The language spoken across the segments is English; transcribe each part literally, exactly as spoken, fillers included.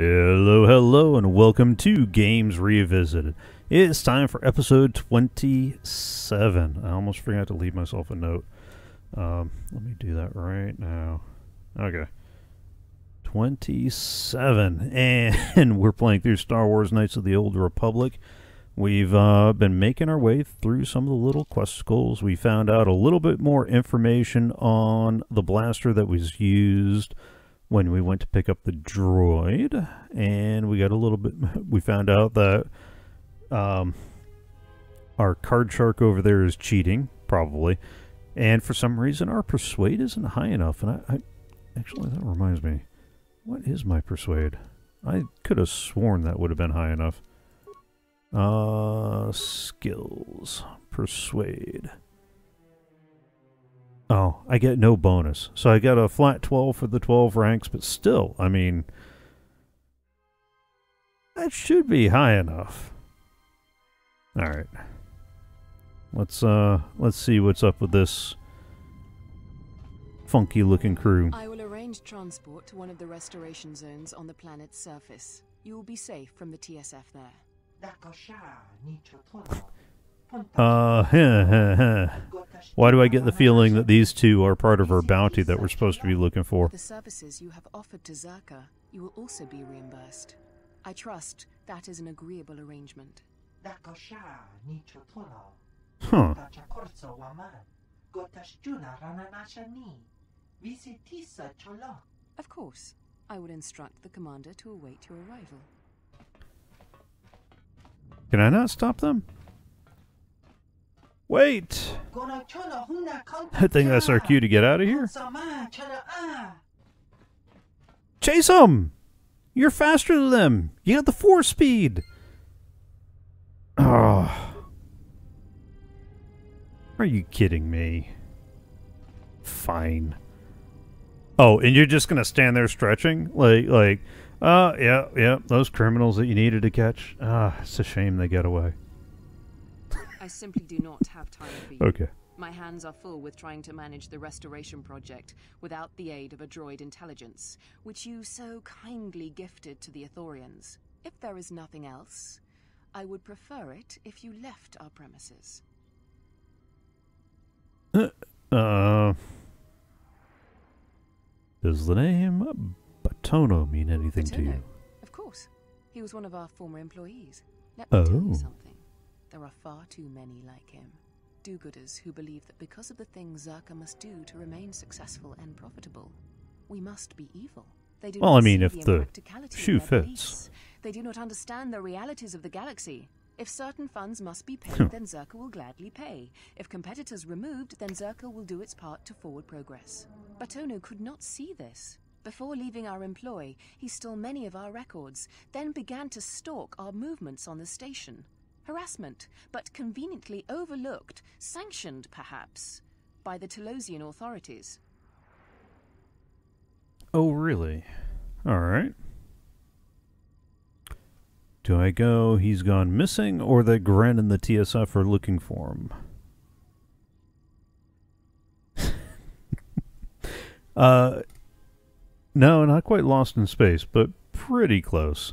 Hello, hello, and welcome to Games Revisited. It's time for episode twenty-seven. I almost forgot to leave myself a note. Um, let me do that right now. Okay. twenty-seven, and we're playing through Star Wars Knights of the Old Republic. We've uh, been making our way through some of the little quest goals. We found out a little bit more information on the blaster that was used when we went to pick up the droid, and we got a little bit, we found out that um, our card shark over there is cheating, probably, and for some reason our persuade isn't high enough, and I, I actually, that reminds me, what is my persuade? I could have sworn that would have been high enough. Uh, skills, persuade. Oh, I get no bonus. So I got a flat twelve for the twelve ranks, but still, I mean, that should be high enough. All right. Let's uh let's see what's up with this funky looking crew. I will arrange transport to one of the restoration zones on the planet's surface. You will be safe from the T S F there. Uh, heh, heh, heh. Why do I get the feeling that these two are part of our bounty that we're supposed to be looking for? The services you have offered to Czerka, you will also be reimbursed. I trust that is an agreeable arrangement. Huh. Of course, I would instruct the commander to await your arrival. Can I not stop them? Wait! I think that's our cue to get out of here. Chase them! You're faster than them! You got the force speed! Oh. Are you kidding me? Fine. Oh, and you're just gonna stand there stretching? Like, like, uh, yeah, yeah, those criminals that you needed to catch. Ah, it's a shame they got away. I simply do not have time for you. Okay. My hands are full with trying to manage the restoration project without the aid of a droid intelligence, which you so kindly gifted to the Ithorians. If there is nothing else, I would prefer it if you left our premises. Uh, does the name Batono mean anything Batono, to you? Of course. He was one of our former employees. Let me oh. tell you something. There are far too many like him. Do-gooders who believe that because of the things Czerka must do to remain successful and profitable, we must be evil. They do well, not I mean, if the, the shoe fits. Beliefs. They do not understand the realities of the galaxy. If certain funds must be paid, then Czerka will gladly pay. If competitors removed, then Czerka will do its part to forward progress. Batono could not see this. Before leaving our employ, he stole many of our records, then began to stalk our movements on the station. Harassment, but conveniently overlooked, sanctioned, perhaps, by the Telosian authorities. Oh, really? All right. Do I go he's gone missing, or that Gren and the T S F are looking for him? uh, no, not quite lost in space, but pretty close.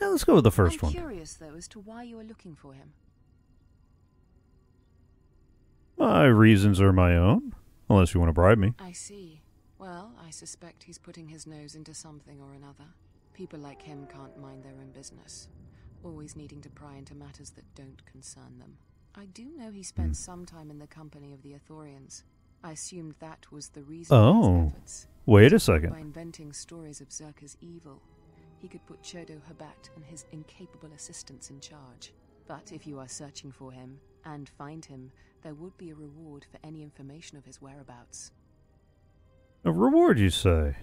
Now let's go with the first I'm one. I'm curious, though, as to why you are looking for him. My reasons are my own, unless you want to bribe me. I see. Well, I suspect he's putting his nose into something or another. People like him can't mind their own business, always needing to pry into matters that don't concern them. I do know he spent hmm. some time in the company of the Ithorians. I assumed that was the reason for his efforts. Oh, wait a second. By inventing stories of Czerka's evil, he could put Chodo Habat and his incapable assistants in charge. But if you are searching for him, and find him, there would be a reward for any information of his whereabouts. A reward, you say?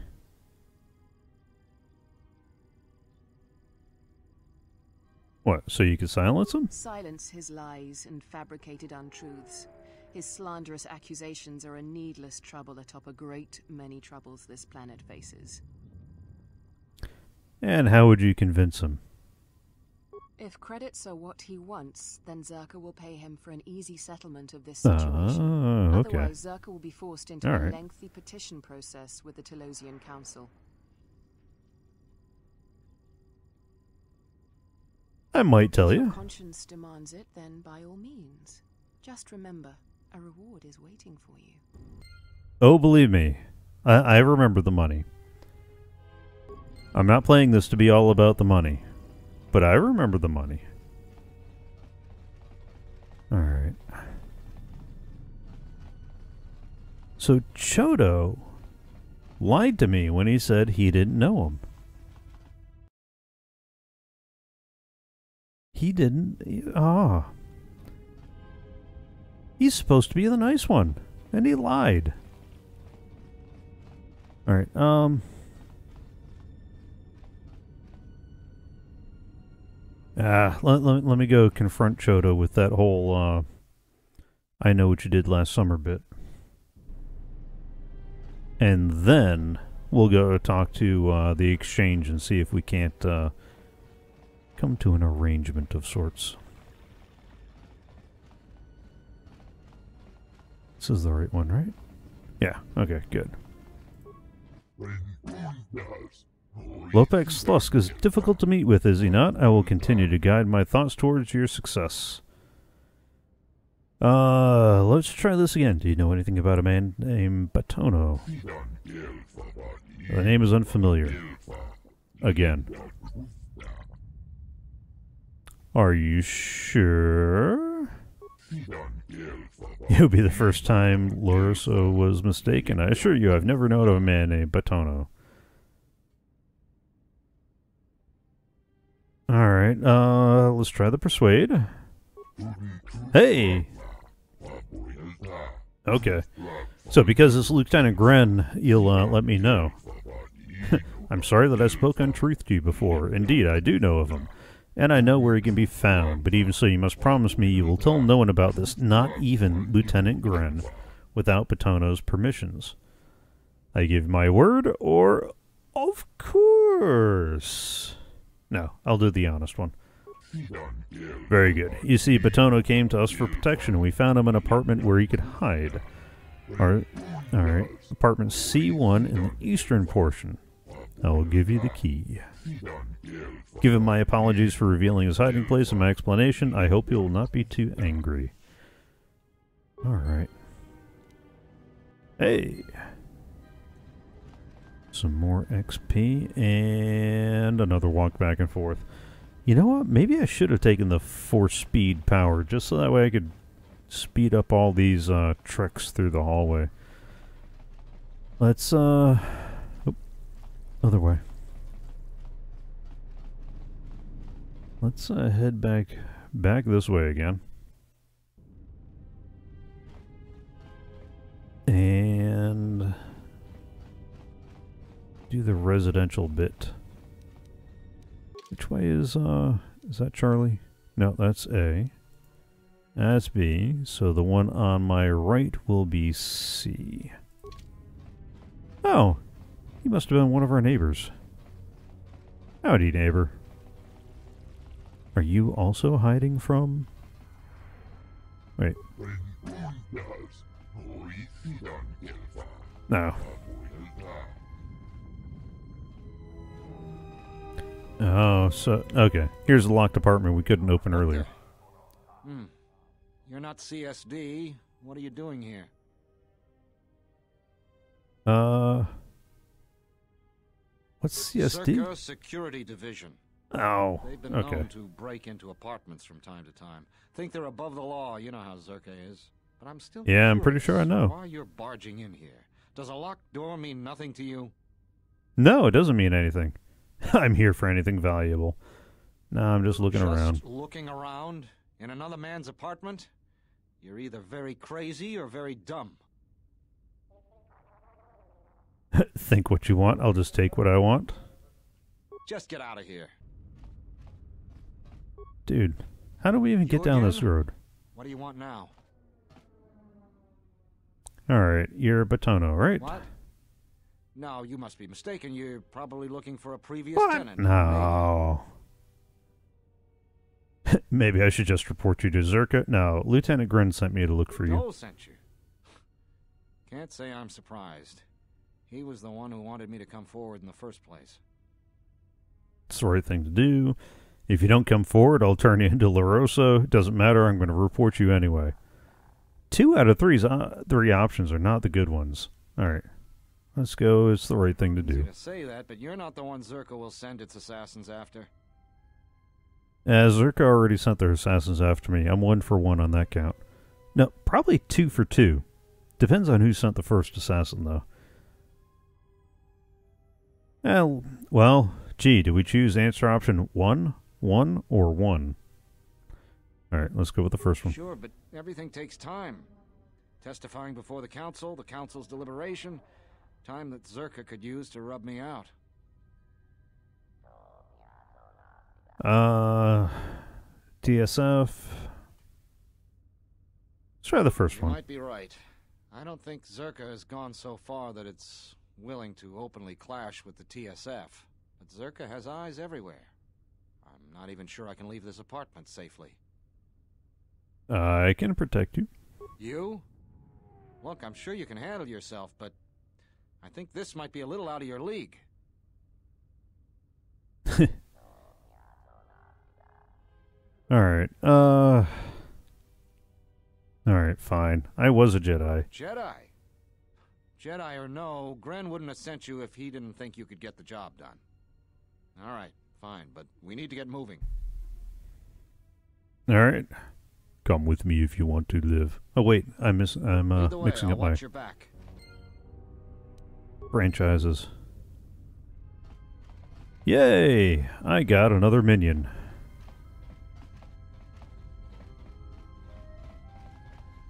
What, so you could silence him? Silence his lies and fabricated untruths. His slanderous accusations are a needless trouble atop a great many troubles this planet faces. And how would you convince him? If credits are what he wants, then Czerka will pay him for an easy settlement of this situation. Uh, okay. Otherwise, Czerka will be forced into All a right. lengthy petition process with the Telosian Council. I might tell you. If your conscience demands it, then by all means. Just remember, a reward is waiting for you. Oh, believe me, I, I remember the money. I'm not playing this to be all about the money, but I remember the money. Alright. So Chodo lied to me when he said he didn't know him. He didn't... Ah. He's supposed to be the nice one, and he lied. Alright, um... Ah, let, let, let me go confront Chodo with that whole, uh... I know what you did last summer bit. And then we'll go talk to uh, the exchange and see if we can't, uh... come to an arrangement of sorts. This is the right one, right? Yeah, okay, good. Lopex Slusk is difficult to meet with, is he not? I will continue to guide my thoughts towards your success. Uh, let's try this again. Do you know anything about a man named Batono? The name is unfamiliar. Again. Are you sure? It would be the first time Loriso was mistaken. I assure you, I've never known of a man named Batono. Alright, uh, let's try the persuade. Hey! Okay. So because it's Lieutenant Gren, you'll uh, let me know. I'm sorry that I spoke untruth to you before. Indeed, I do know of him. And I know where he can be found, but even so, you must promise me you will tell no one about this, not even Lieutenant Gren, without Batono's permissions. I give my word, or of course. No, I'll do the honest one. Very good. You see, Batono came to us for protection, and we found him an apartment where he could hide. Alright, alright. Apartment C one in the eastern portion. I will give you the key. Given my apologies for revealing his hiding place and my explanation, I hope you will not be too angry. Alright. Hey! Some more X P, and another walk back and forth. You know what? Maybe I should have taken the four-speed power, just so that way I could speed up all these uh, treks through the hallway. Let's, uh... Oh, other way. Let's uh, head back back this way again. And do the residential bit. Which way is uh is that Charlie? No, that's A. That's B. So the one on my right will be C. Oh. He must have been one of our neighbors. Howdy, neighbor. Are you also hiding from? Wait. No. Oh, so okay. Here's the locked apartment we couldn't open earlier. Hmm. You're not C S D. What are you doing here? Uh. What's C S D? Czerka Security Division. Oh, they've been okay. known to break into apartments from time to time. Think they're above the law. You know how Czerka is. But I'm still yeah, I'm pretty sure I know. Why you're barging in here? Does a locked door mean nothing to you? No, it doesn't mean anything. I'm here for anything valuable. No, I'm just looking just around. Looking around in another man's apartment. You're either very crazy or very dumb. Think what you want. I'll just take what I want. Just get out of here. Dude, how do we even get down this road? What do you want now? Alright, you're Batono, right? What? No, you must be mistaken. You're probably looking for a previous what? tenant. No. Maybe I should just report you to Czerka. No, Lieutenant Gren sent me to look for you. Cole sent you. Can't say I'm surprised. He was the one who wanted me to come forward in the first place. It's the right thing to do. If you don't come forward, I'll turn you into LaRosa. It doesn't matter. I'm going to report you anyway. Two out of three's, uh, three options are not the good ones. All right. Let's go. It's the right thing to do. I was going to say that, but you're not the one Czerka will send its assassins after. As Czerka already sent their assassins after me. I'm one for one on that count. No, probably two for two. Depends on who sent the first assassin, though. Well, well, gee, do we choose answer option one, one, or one? All right, let's go with the first one. Sure, but everything takes time. Testifying before the council, the council's deliberation, time that Czerka could use to rub me out. Uh, D S F. Let's try the first one. You might be right. I don't think Czerka has gone so far that it's willing to openly clash with the T S F. But Czerka has eyes everywhere. I'm not even sure I can leave this apartment safely. I can protect you. You? Look, I'm sure you can handle yourself, but I think this might be a little out of your league. Alright, uh... Alright, fine. I was a Jedi. Jedi? Jedi or no, Gren wouldn't have sent you if he didn't think you could get the job done. Alright, fine, but we need to get moving. Alright. Come with me if you want to live. Oh wait, I miss, I'm uh, Either way, mixing I'll up watch my your back. franchises. Yay! I got another minion.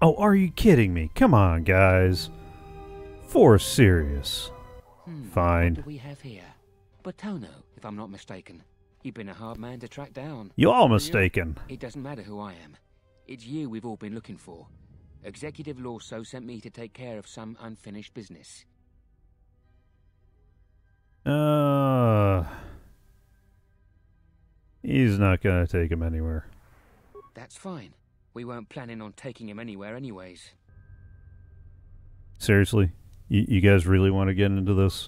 Oh, are you kidding me? Come on, guys. For serious. Hmm, Fine. What do we have here? Batono, if I'm not mistaken. You've been a hard man to track down. You're mistaken. It doesn't matter who I am. It's you we've all been looking for. Executive Lawso sent me to take care of some unfinished business. Uh... He's not gonna take him anywhere. That's fine. We weren't planning on taking him anywhere anyways. Seriously? You, you guys really want to get into this?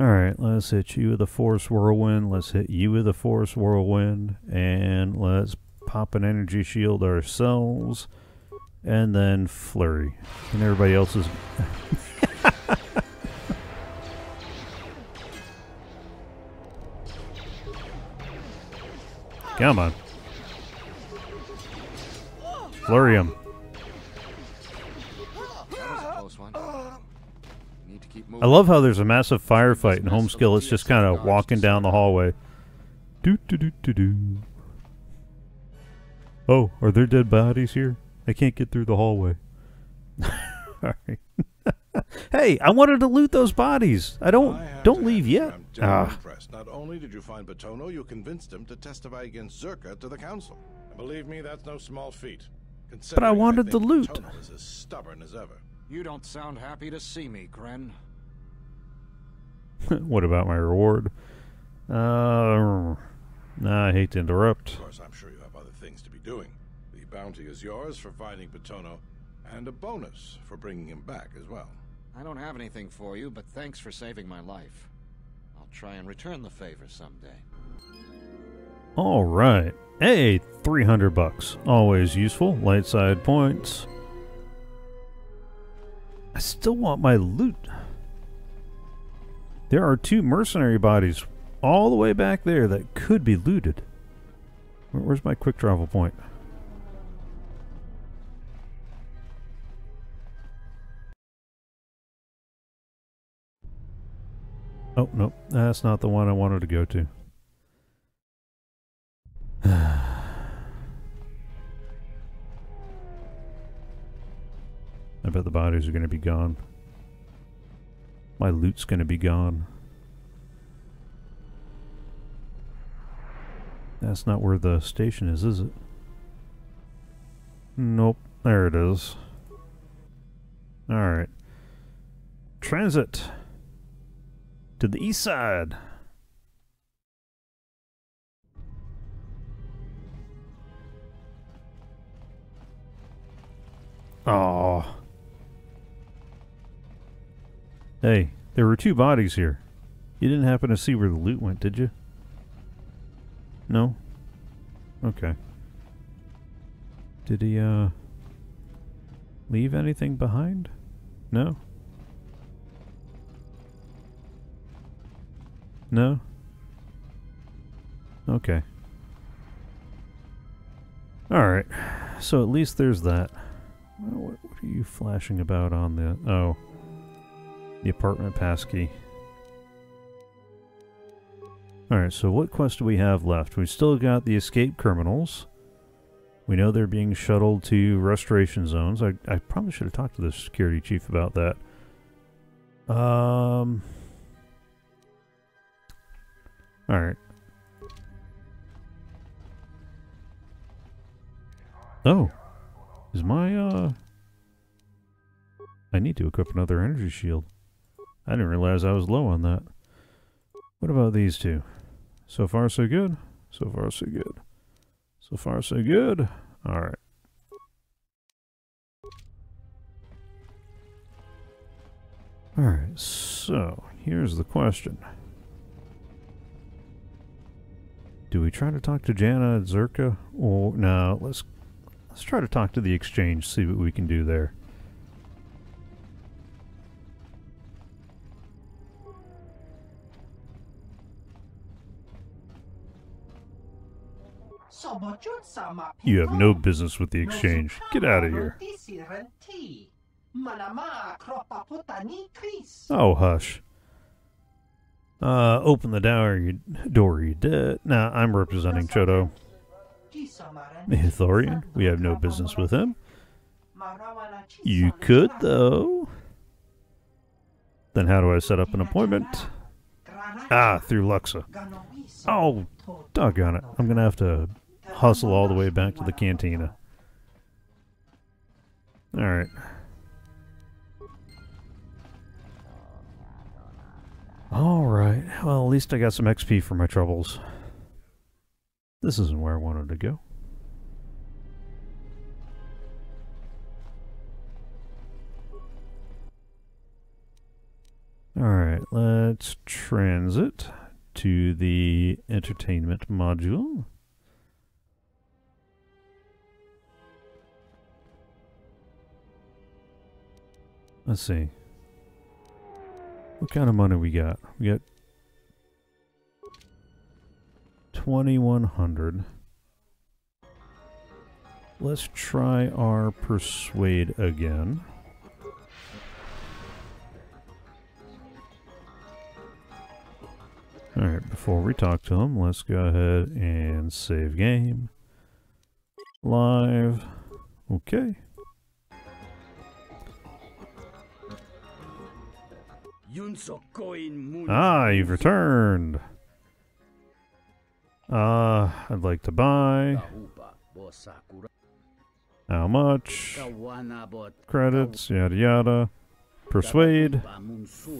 Alright, let's hit you with a Force Whirlwind. Let's hit you with a Force Whirlwind. And let's pop an Energy Shield ourselves. And then Flurry. And everybody else is... Come on. Flurry him. I love how there's a massive firefight in Home Skill. It's just kind of walking down the hallway. Do do do do do. Oh, are there dead bodies here? I can't get through the hallway. Sorry. Hey, I wanted to loot those bodies. I don't I don't leave yet. I'm ah. impressed. Not only did you find Batono, you convinced him to testify against Czerka to the council. And believe me, that's no small feat. But I wanted I the loot. Batono is as stubborn as ever. You don't sound happy to see me, Gren. What about my reward? Uh, nah, I hate to interrupt. Of course, I'm sure you have other things to be doing. The bounty is yours for finding Batono, and a bonus for bringing him back as well. I don't have anything for you, but thanks for saving my life. I'll try and return the favor someday. All right. Hey, three hundred bucks. Always useful. Light side points. I still want my loot. There are two mercenary bodies all the way back there that could be looted. Where's my quick travel point? Oh, no. That's not the one I wanted to go to. I bet the bodies are going to be gone. My loot's going to be gone. That's not where the station is, is it? Nope. There it is. Alright. Transit! To the east side. Oh. Hey, there were two bodies here. You didn't happen to see where the loot went, did you? No? Okay. Did he, uh... leave anything behind? No? No? Okay. Alright. So at least there's that. What are you flashing about on the... oh. The apartment passkey. Alright, so what quest do we have left? We've still got the escape criminals. We know they're being shuttled to restoration zones. I, I probably should have talked to the security chief about that. Um... Alright. Oh! Is my, uh... I need to equip another energy shield. I didn't realize I was low on that. What about these two? So far, so good. So far, so good. So far, so good. Alright. Alright, so here's the question. Do we try to talk to Jana at Czerka? Or no, let's let's try to talk to the exchange, see what we can do there. You have no business with the exchange. Get out of here. Oh, hush. Uh, open the door, you, door you did. Nah, I'm representing Chodo. Ithorian, we have no business with him. You could, though. Then how do I set up an appointment? Ah, through Luxa. Oh, doggone it. I'm gonna have to hustle all the way back to the cantina. Alright. Alright, well, at least I got some X P for my troubles. This isn't where I wanted to go. Alright, let's transit to the entertainment module. Let's see. What kind of money we got? We got twenty-one hundred. Let's try our persuade again. Alright, before we talk to him, let's go ahead and save game. Live. Okay. Ah, you've returned. Uh, I'd like to buy. How much? Credits, yada yada. Persuade.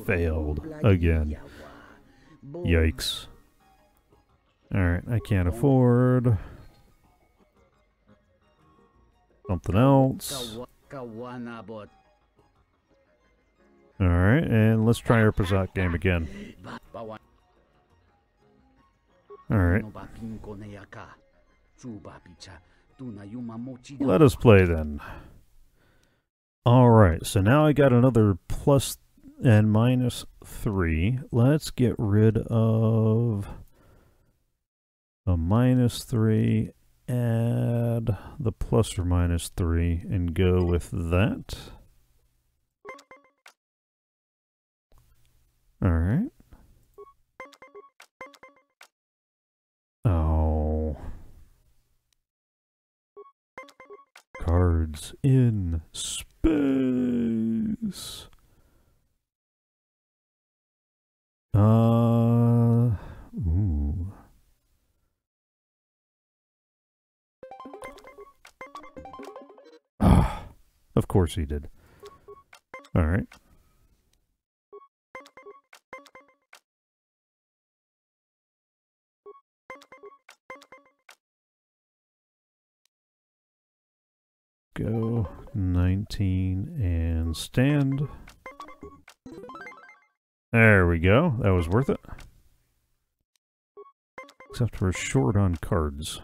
Failed again. Yikes. Alright, I can't afford. Something else. Alright, and let's try our Pazaak game again. Alright. Let us play then. Alright, so now I got another plus and minus three. Let's get rid of a minus three, add the plus or minus three, and go with that. All right. Oh. Cards in space. Uh, ooh. Ah, of course he did. All right. go. nineteen and stand. There we go. That was worth it. Except we're short on cards.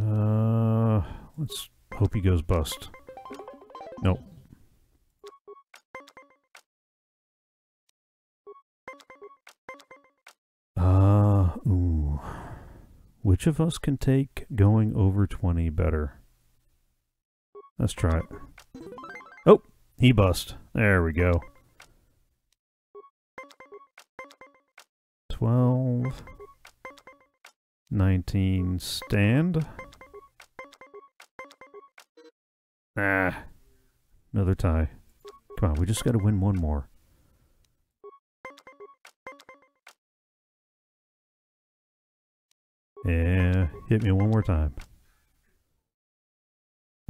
Uh, let's hope he goes bust. Nope. Uh, ooh. Which of us can take going over twenty better? Let's try it. Oh, he bust. There we go. twelve. nineteen, stand. Ah, another tie. Come on, we just got to win one more. Yeah, hit me one more time.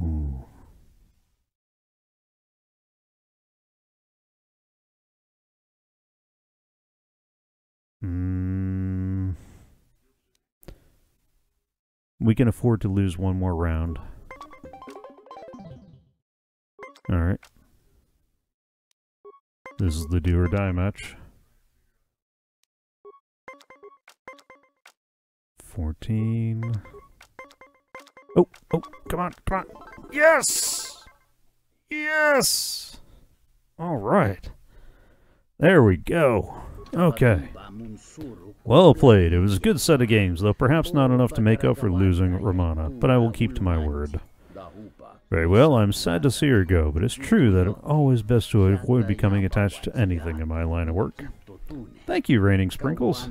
Ooh. Mm. We can afford to lose one more round. All right. This is the do or die match. fourteen. Oh, oh, come on, come on. Yes! Yes! All right. There we go. Okay. Well played. It was a good set of games, though perhaps not enough to make up for losing Romana, but I will keep to my word. Very well, I'm sad to see her go, but it's true that it's always best to avoid becoming attached to anything in my line of work. Thank you, Raining Sprinkles.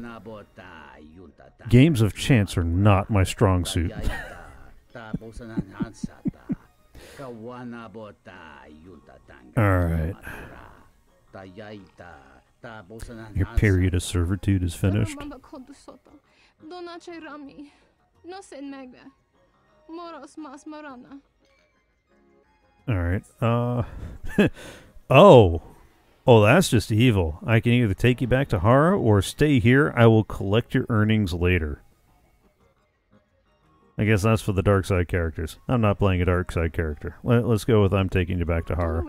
Games of chance are not my strong suit. Alright. Your period of servitude is finished. Alright, uh... oh! Oh, that's just evil. I can either take you back to Hara or stay here. I will collect your earnings later. I guess that's for the dark side characters. I'm not playing a dark side character. Let, let's go with I'm taking you back to Hara.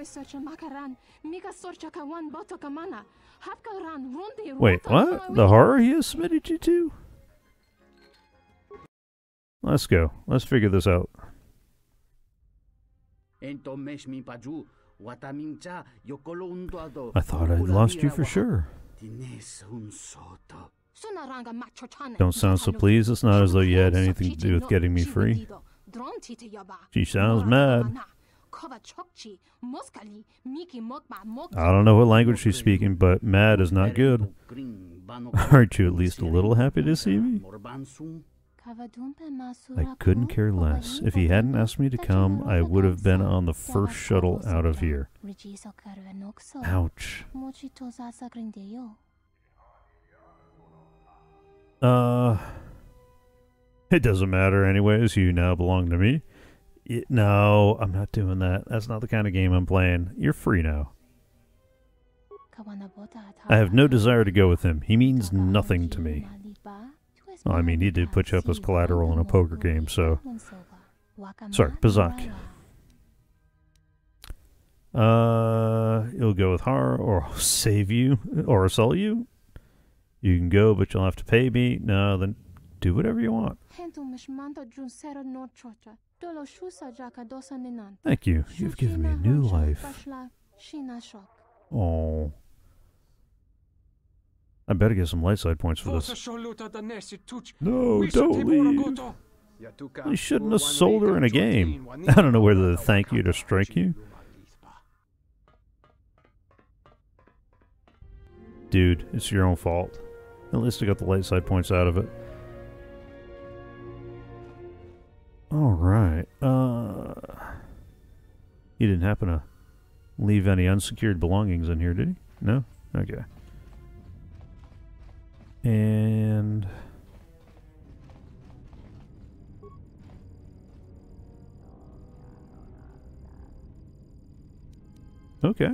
Wait, what? The Hara he has submitted you to? Let's go. Let's figure this out. I thought I'd lost you for sure. Don't sound so pleased. It's not as though you had anything to do with getting me free. She sounds mad. I don't know what language she's speaking, but mad is not good. Aren't you at least a little happy to see me? I couldn't care less. If he hadn't asked me to come, I would have been on the first shuttle out of here. Ouch. Uh... It doesn't matter anyways, you now belong to me. It, no, I'm not doing that. That's not the kind of game I'm playing. You're free now. I have no desire to go with him. He means nothing to me. Well, I mean, he did put you up as collateral in a poker game, so... Sorry, Pazaak. Uh, you'll go with Hara, or I'll save you, or I'll sell you. You can go, but you'll have to pay me. No, then do whatever you want. Thank you. You've given me a new life. Oh. I better get some light side points for this. No, don't leave. You shouldn't have sold her in a game. I don't know whether to thank you or strike you. Dude, it's your own fault. At least I got the light side points out of it. Alright. Uh, you didn't happen to leave any unsecured belongings in here, did he? No? Okay. And okay.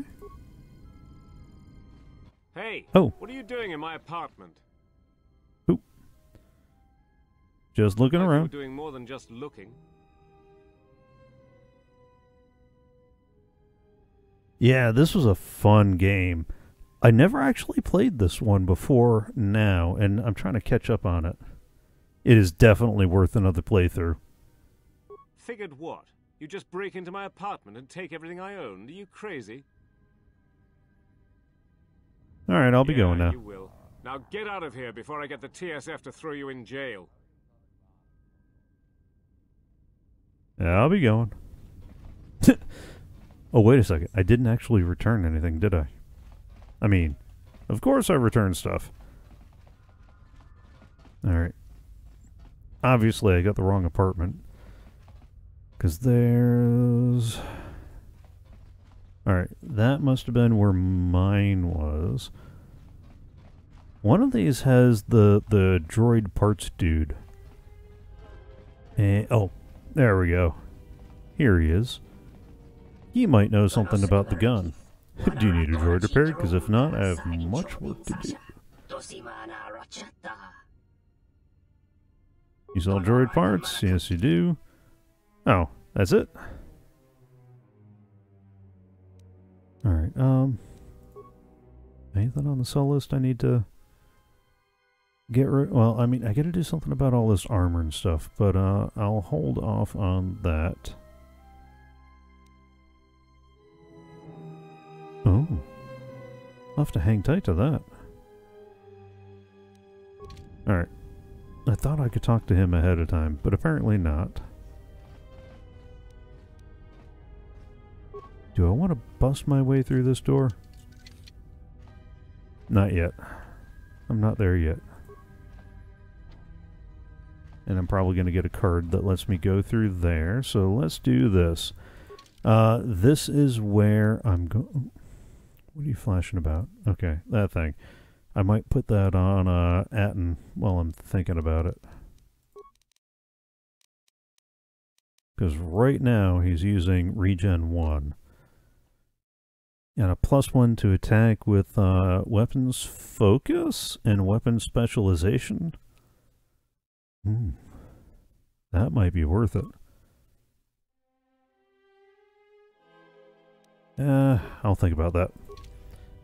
Hey. Oh. What are you doing in my apartment? Oop. Just looking like around. We're doing more than just looking. Yeah, this was a fun game. I never actually played this one before now, and I'm trying to catch up on it. It is definitely worth another playthrough. Figured what? You just break into my apartment and take everything I own. Are you crazy? All right, I'll be yeah, going now. You will. Now get out of here before I get the T S F to throw you in jail. I'll be going. Oh, wait a second. I didn't actually return anything, did I? I mean, of course I returned stuff. All right. Obviously, I got the wrong apartment. Because there's... All right. That must have been where mine was. One of these has the, the droid parts dude. And, oh, there we go. Here he is. He might know something about the gun. Do you need a droid repaired? Because if not, I have much work to do. You sell droid parts? Yes, you do. Oh, that's it? Alright, um... anything on the sell list I need to get rid of? Well, I mean, I gotta do something about all this armor and stuff, but uh, I'll hold off on that. Oh. I'll have to hang tight to that. Alright. I thought I could talk to him ahead of time, but apparently not. Do I want to bust my way through this door? Not yet. I'm not there yet. And I'm probably going to get a card that lets me go through there, so let's do this. Uh, this is where I'm going... What are you flashing about? Okay, that thing. I might put that on uh, Atten while I'm thinking about it. Because right now he's using Regen one. And a plus one to attack with uh, weapons focus and weapon specialization. Hmm. That might be worth it. Uh, I'll think about that.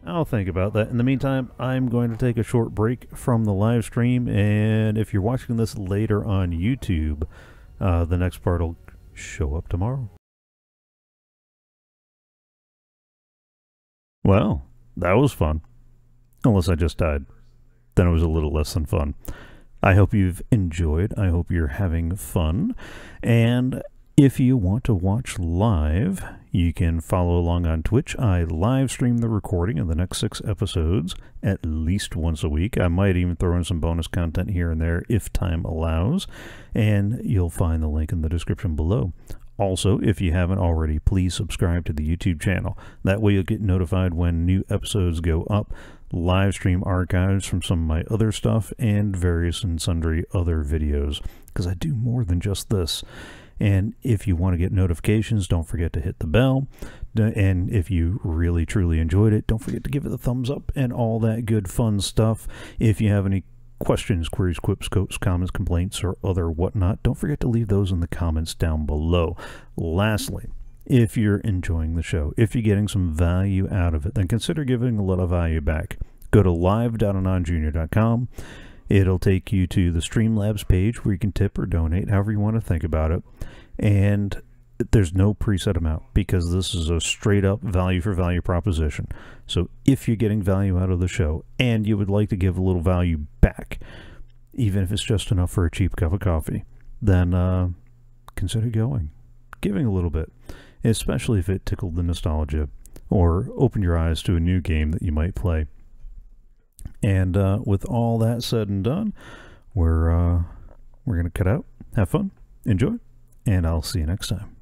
I'll think about that. In the meantime, I'm going to take a short break from the live stream, and if you're watching this later on YouTube, uh, the next part will show up tomorrow. Well, that was fun. Unless I just died. Then it was a little less than fun. I hope you've enjoyed. I hope you're having fun. And if you want to watch live, you can follow along on Twitch. I live stream the recording of the next six episodes at least once a week. I might even throw in some bonus content here and there if time allows. And you'll find the link in the description below. Also, if you haven't already, please subscribe to the YouTube channel. That way you'll get notified when new episodes go up, live stream archives from some of my other stuff, and various and sundry other videos. Because I do more than just this. And if you want to get notifications, don't forget to hit the bell. And if you really, truly enjoyed it, don't forget to give it a thumbs up and all that good fun stuff. If you have any questions, queries, quips, quotes, comments, complaints, or other whatnot, don't forget to leave those in the comments down below. Lastly, if you're enjoying the show, if you're getting some value out of it, then consider giving a little value back. Go to live dot anon junior dot com. It'll take you to the Streamlabs page where you can tip or donate, however you want to think about it. And there's no preset amount because this is a straight up value for value proposition. So if you're getting value out of the show and you would like to give a little value back, even if it's just enough for a cheap cup of coffee, then uh, consider going, giving a little bit, especially if it tickled the nostalgia or opened your eyes to a new game that you might play. And uh, with all that said and done, we're, uh, we're going to cut out, have fun, enjoy, and I'll see you next time.